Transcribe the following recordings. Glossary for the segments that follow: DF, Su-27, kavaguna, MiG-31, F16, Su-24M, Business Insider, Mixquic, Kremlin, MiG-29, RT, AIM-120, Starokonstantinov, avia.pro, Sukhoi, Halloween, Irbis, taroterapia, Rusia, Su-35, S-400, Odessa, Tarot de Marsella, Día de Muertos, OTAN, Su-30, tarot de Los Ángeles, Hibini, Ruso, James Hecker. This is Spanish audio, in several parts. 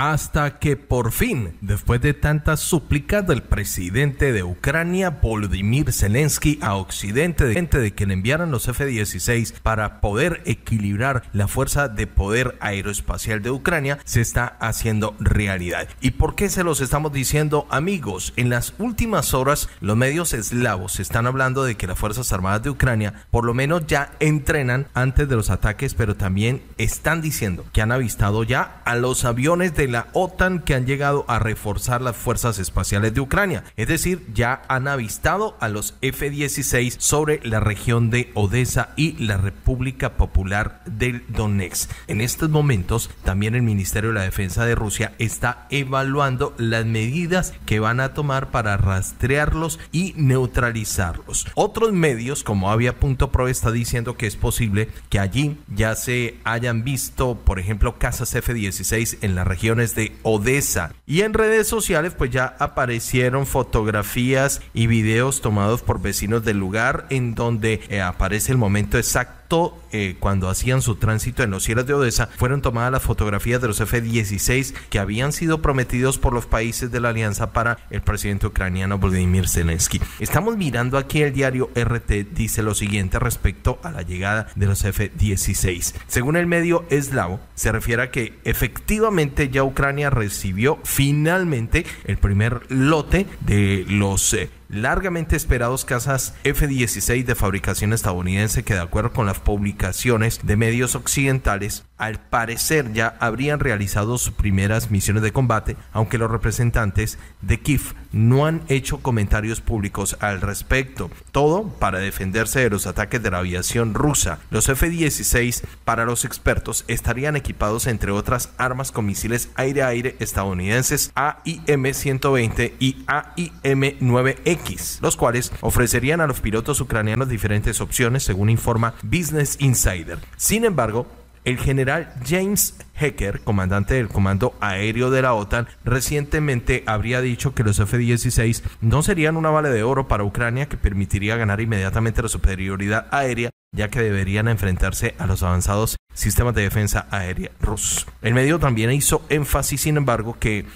hasta que por fin, después de tantas súplicas del presidente de Ucrania, Volodymyr Zelensky, a Occidente de que le enviaran los F-16 para poder equilibrar la fuerza de poder aeroespacial de Ucrania, se está haciendo realidad. ¿Y por qué se los estamos diciendo, amigos? En las últimas horas, los medios eslavos están hablando de que las Fuerzas Armadas de Ucrania por lo menos ya entrenan antes de los ataques, pero también están diciendo que han avistado ya a los aviones de la OTAN que han llegado a reforzar las fuerzas espaciales de Ucrania. Es decir, ya han avistado a los F-16 sobre la región de Odessa y la República Popular del Donetsk. En estos momentos, también el Ministerio de la Defensa de Rusia está evaluando las medidas que van a tomar para rastrearlos y neutralizarlos. Otros medios, como avia.pro, está diciendo que es posible que allí ya se hayan visto, por ejemplo, casas F-16 en las regiones de Odessa. Y en redes sociales, pues ya aparecieron fotografías y videos tomados por vecinos del lugar en donde aparece el momento exacto cuando hacían su tránsito en los cielos de Odessa. Fueron tomadas las fotografías de los F-16 que habían sido prometidos por los países de la alianza para el presidente ucraniano Volodymyr Zelensky. Estamos mirando aquí el diario RT, dice lo siguiente respecto a la llegada de los F-16. Según el medio eslavo, se refiere a que efectivamente ya Ucrania recibió finalmente el primer lote de los largamente esperados cazas F-16 de fabricación estadounidense, que de acuerdo con las publicaciones de medios occidentales, al parecer ya habrían realizado sus primeras misiones de combate, aunque los representantes de Kiev no han hecho comentarios públicos al respecto. Todo para defenderse de los ataques de la aviación rusa. Los F-16, para los expertos, estarían equipados entre otras armas con misiles aire-aire estadounidenses AIM-120 y AIM-9X, los cuales ofrecerían a los pilotos ucranianos diferentes opciones, según informa Business Insider. Sin embargo, el general James Hecker, comandante del Comando Aéreo de la OTAN, recientemente habría dicho que los F-16 no serían una bala de oro para Ucrania que permitiría ganar inmediatamente la superioridad aérea, ya que deberían enfrentarse a los avanzados sistemas de defensa aérea rusos. El medio también hizo énfasis, sin embargo, que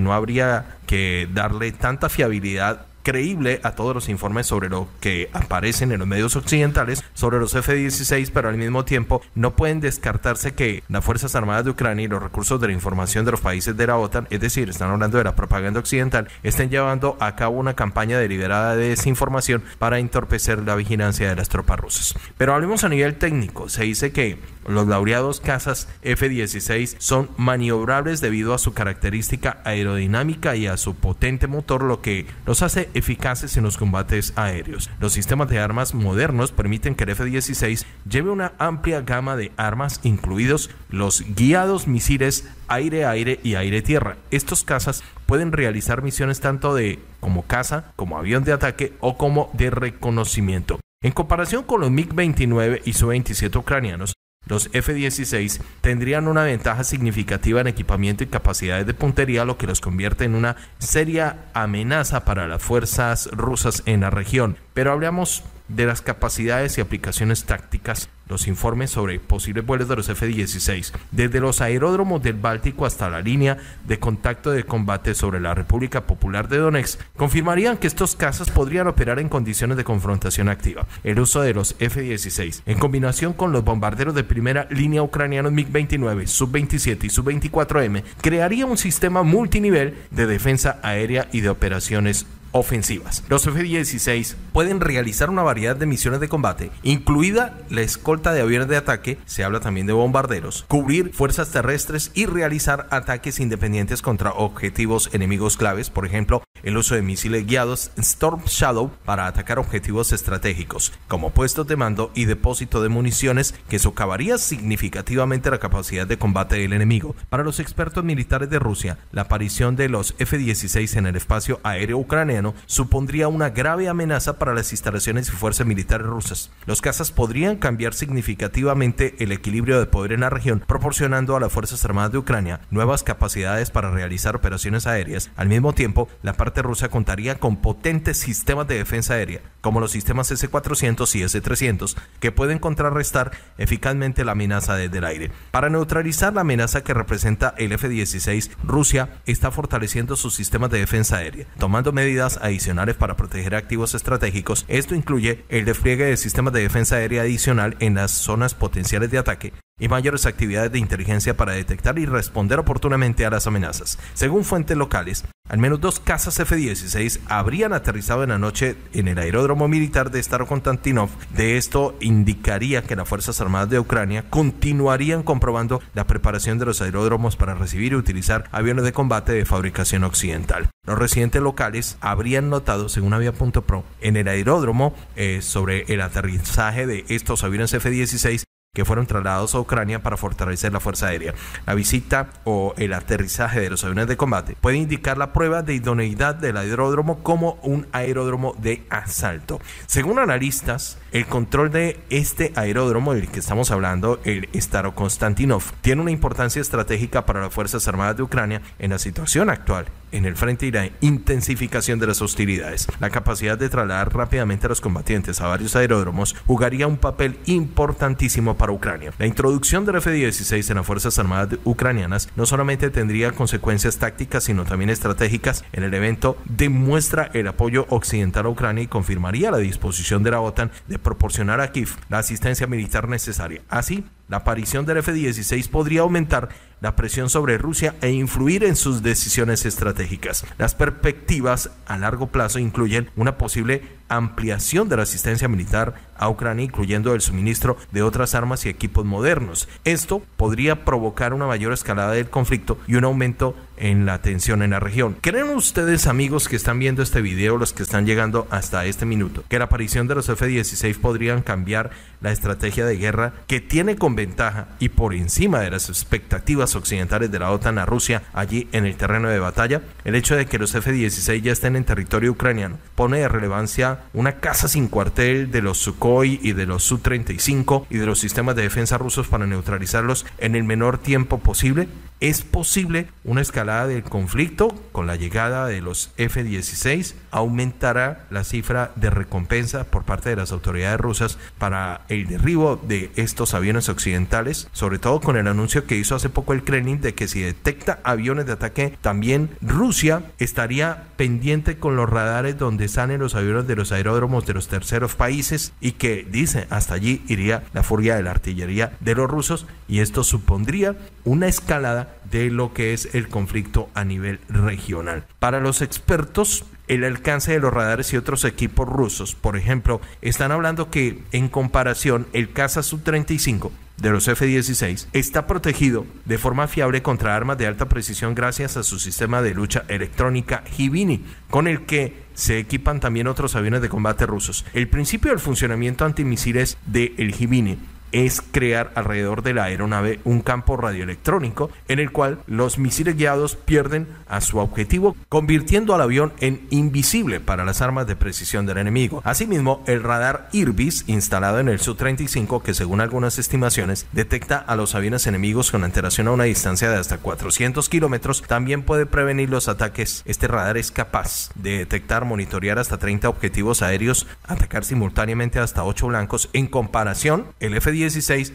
no habría que darle tanta fiabilidad creíble a todos los informes sobre lo que aparecen en los medios occidentales sobre los F-16, pero al mismo tiempo no pueden descartarse que las Fuerzas Armadas de Ucrania y los recursos de la información de los países de la OTAN, es decir, están hablando de la propaganda occidental, estén llevando a cabo una campaña deliberada de desinformación para entorpecer la vigilancia de las tropas rusas. Pero hablemos a nivel técnico. Se dice que los laureados cazas F-16 son maniobrables debido a su característica aerodinámica y a su potente motor, lo que los hace eficaces en los combates aéreos. Los sistemas de armas modernos permiten que el F-16 lleve una amplia gama de armas, incluidos los guiados misiles aire-aire y aire-tierra. Estos cazas pueden realizar misiones tanto de como caza, como avión de ataque o como de reconocimiento. En comparación con los MiG-29 y Su-27 ucranianos, los F-16 tendrían una ventaja significativa en equipamiento y capacidades de puntería, lo que los convierte en una seria amenaza para las fuerzas rusas en la región. Pero hablamos de las capacidades y aplicaciones tácticas. Los informes sobre posibles vuelos de los F-16 desde los aeródromos del Báltico hasta la línea de contacto de combate sobre la República Popular de Donetsk confirmarían que estos cazas podrían operar en condiciones de confrontación activa. El uso de los F-16 en combinación con los bombarderos de primera línea ucranianos MiG-29, Su-27 y Su-24M crearía un sistema multinivel de defensa aérea y de operaciones ofensivas. Los F-16 pueden realizar una variedad de misiones de combate, incluida la escolta de aviones de ataque, se habla también de bombarderos, cubrir fuerzas terrestres y realizar ataques independientes contra objetivos enemigos claves, por ejemplo, el uso de misiles guiados Storm Shadow para atacar objetivos estratégicos, como puestos de mando y depósito de municiones, que socavaría significativamente la capacidad de combate del enemigo. Para los expertos militares de Rusia, la aparición de los F-16 en el espacio aéreo ucraniano ucraniano supondría una grave amenaza para las instalaciones y fuerzas militares rusas. Los cazas podrían cambiar significativamente el equilibrio de poder en la región, proporcionando a las Fuerzas Armadas de Ucrania nuevas capacidades para realizar operaciones aéreas. Al mismo tiempo, la parte rusa contaría con potentes sistemas de defensa aérea, como los sistemas S-400 y S-300, que pueden contrarrestar eficazmente la amenaza desde el aire. Para neutralizar la amenaza que representa el F-16, Rusia está fortaleciendo sus sistemas de defensa aérea, tomando medidas adicionales para proteger activos estratégicos. Esto incluye el despliegue de sistemas de defensa aérea adicional en las zonas potenciales de ataque y mayores actividades de inteligencia para detectar y responder oportunamente a las amenazas. Según fuentes locales, al menos 2 cazas F-16 habrían aterrizado en la noche en el aeródromo militar de Starokonstantinov. De esto indicaría que las Fuerzas Armadas de Ucrania continuarían comprobando la preparación de los aeródromos para recibir y utilizar aviones de combate de fabricación occidental. Los residentes locales habrían notado, según avia.pro, en el aeródromo sobre el aterrizaje de estos aviones F-16 que fueron trasladados a Ucrania para fortalecer la fuerza aérea. La visita o el aterrizaje de los aviones de combate puede indicar la prueba de idoneidad del aeródromo como un aeródromo de asalto. Según analistas, el control de este aeródromo del que estamos hablando, el Starokonstantinov, tiene una importancia estratégica para las Fuerzas Armadas de Ucrania en la situación actual en el frente y la intensificación de las hostilidades. La capacidad de trasladar rápidamente a los combatientes a varios aeródromos jugaría un papel importantísimo para Ucrania. La introducción del F-16 en las Fuerzas Armadas ucranianas no solamente tendría consecuencias tácticas, sino también estratégicas. En el evento demuestra el apoyo occidental a Ucrania y confirmaría la disposición de la OTAN de proporcionar a Kiev la asistencia militar necesaria. Así, la aparición del F-16 podría aumentar la presión sobre Rusia e influir en sus decisiones estratégicas. Las perspectivas a largo plazo incluyen una posible ampliación de la asistencia militar a Ucrania, incluyendo el suministro de otras armas y equipos modernos. Esto podría provocar una mayor escalada del conflicto y un aumento en la tensión en la región. ¿Creen ustedes, amigos que están viendo este video, los que están llegando hasta este minuto, que la aparición de los F-16 podrían cambiar la estrategia de guerra que tiene con ventaja y por encima de las expectativas occidentales de la OTAN a Rusia allí en el terreno de batalla? El hecho de que los F-16 ya estén en territorio ucraniano pone de relevancia una casa sin cuartel de los Sukhoi y de los Su-35 y de los sistemas de defensa rusos para neutralizarlos en el menor tiempo posible. ¿Es posible una escalada del conflicto con la llegada de los F-16? ¿Aumentará la cifra de recompensa por parte de las autoridades rusas para el derribo de estos aviones occidentales? Sobre todo con el anuncio que hizo hace poco el Kremlin de que si detecta aviones de ataque, también Rusia estaría pendiente con los radares donde salen los aviones de los aeródromos de los terceros países, y que dice hasta allí iría la furia de la artillería de los rusos, y esto supondría una escalada de lo que es el conflicto a nivel regional. Para los expertos, el alcance de los radares y otros equipos rusos, por ejemplo, están hablando que en comparación el caza Su-35 de los F-16 está protegido de forma fiable contra armas de alta precisión gracias a su sistema de lucha electrónica Hibini, con el que se equipan también otros aviones de combate rusos. El principio del funcionamiento antimisiles del Hibini es crear alrededor de la aeronave un campo radioelectrónico en el cual los misiles guiados pierden a su objetivo, convirtiendo al avión en invisible para las armas de precisión del enemigo. Asimismo, el radar Irbis instalado en el Su-35, que según algunas estimaciones detecta a los aviones enemigos con antelación a una distancia de hasta 400 kilómetros, también puede prevenir los ataques. Este radar es capaz de detectar, monitorear hasta 30 objetivos aéreos, atacar simultáneamente hasta 8 blancos. En comparación, el F-16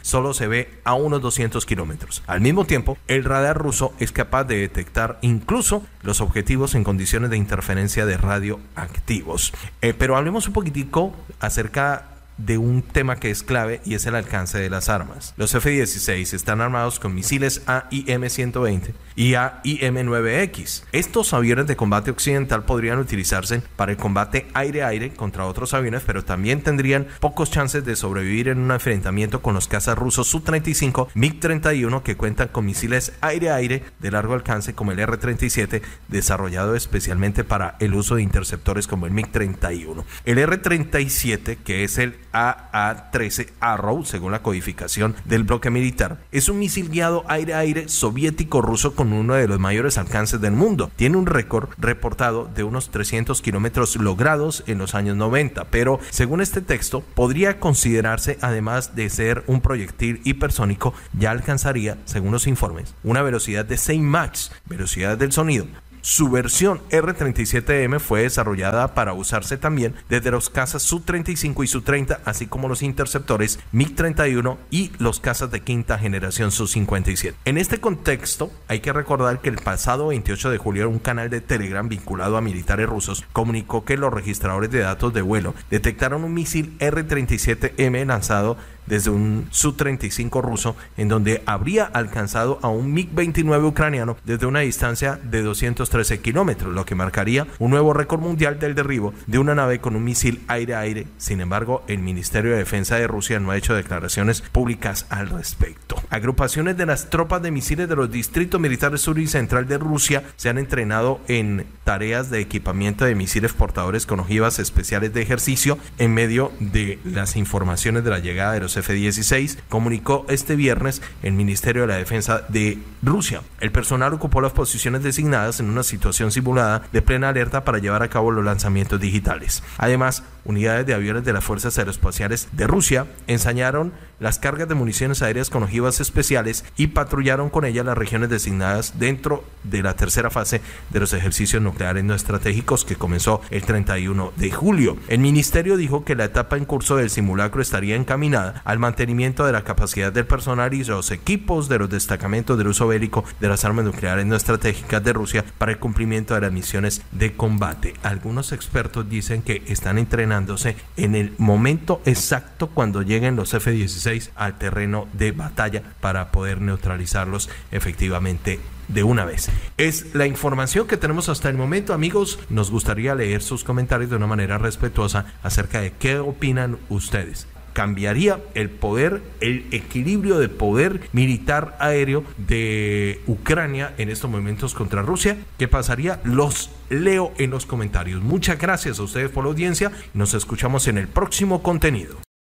solo se ve a unos 200 kilómetros. Al mismo tiempo, el radar ruso es capaz de detectar incluso los objetivos en condiciones de interferencia de radio activos. Pero hablemos un poquitico acerca de un tema que es clave, y es el alcance de las armas. Los F-16 están armados con misiles AIM-120 y AIM-9X. Estos aviones de combate occidental podrían utilizarse para el combate aire-aire contra otros aviones, pero también tendrían pocos chances de sobrevivir en un enfrentamiento con los cazas rusos Su-35, MiG-31, que cuentan con misiles aire-aire de largo alcance como el R-37, desarrollado especialmente para el uso de interceptores como el MiG-31. El R-37, que es el AA-13 Arrow, según la codificación del bloque militar. Es un misil guiado aire-aire soviético-ruso con uno de los mayores alcances del mundo. Tiene un récord reportado de unos 300 kilómetros logrados en los años 90, pero según este texto, podría considerarse, además de ser un proyectil hipersónico, ya alcanzaría, según los informes, una velocidad de 6 Mach, velocidad del sonido. Su versión R-37M fue desarrollada para usarse también desde los cazas Su-35 y Su-30, así como los interceptores MiG-31 y los cazas de quinta generación Su-57. En este contexto, hay que recordar que el pasado 28 de julio un canal de Telegram vinculado a militares rusos comunicó que los registradores de datos de vuelo detectaron un misil R-37M lanzado desde un Su-35 ruso, en donde habría alcanzado a un MiG-29 ucraniano desde una distancia de 213 kilómetros, lo que marcaría un nuevo récord mundial del derribo de una nave con un misil aire-aire. Sin embargo, el Ministerio de Defensa de Rusia no ha hecho declaraciones públicas al respecto. Agrupaciones de las tropas de misiles de los distritos militares sur y central de Rusia se han entrenado en tareas de equipamiento de misiles portadores con ojivas especiales de ejercicio en medio de las informaciones de la llegada de los F-16, comunicó este viernes el Ministerio de la Defensa de Rusia. El personal ocupó las posiciones designadas en una situación simulada de plena alerta para llevar a cabo los lanzamientos digitales. Además, unidades de aviones de las Fuerzas Aeroespaciales de Rusia ensañaron las cargas de municiones aéreas con ojivas especiales y patrullaron con ellas las regiones designadas dentro de la tercera fase de los ejercicios nucleares no estratégicos que comenzó el 31 de julio. El ministerio dijo que la etapa en curso del simulacro estaría encaminada al mantenimiento de la capacidad del personal y los equipos de los destacamentos del uso bélico de las armas nucleares no estratégicas de Rusia para el cumplimiento de las misiones de combate. Algunos expertos dicen que están entrenándose en el momento exacto cuando lleguen los F-16 al terreno de batalla para poder neutralizarlos efectivamente de una vez. Es la información que tenemos hasta el momento, amigos. Nos gustaría leer sus comentarios de una manera respetuosa acerca de qué opinan ustedes. ¿Cambiaría el poder, el equilibrio de poder militar aéreo de Ucrania en estos momentos contra Rusia? ¿Qué pasaría? Los leo en los comentarios. Muchas gracias a ustedes por la audiencia. Nos escuchamos en el próximo contenido.